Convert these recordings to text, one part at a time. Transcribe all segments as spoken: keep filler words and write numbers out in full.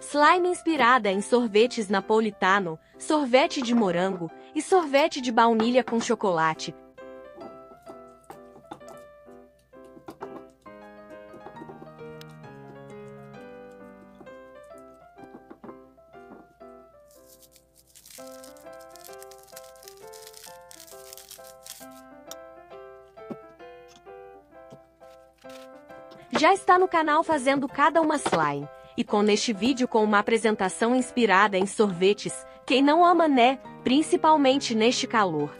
Slime inspirada em sorvetes napolitano, sorvete de morango e sorvete de baunilha com chocolate. Já está no canal fazendo cada uma slime. E com este vídeo com uma apresentação inspirada em sorvetes, quem não ama, né? Principalmente neste calor.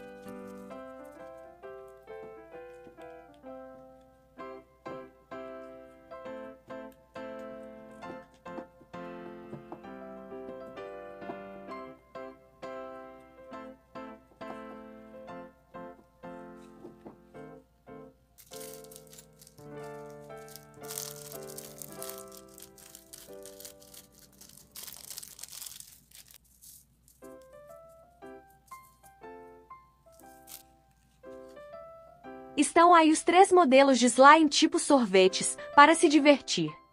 Estão aí os três modelos de slime tipo sorvetes, para se divertir.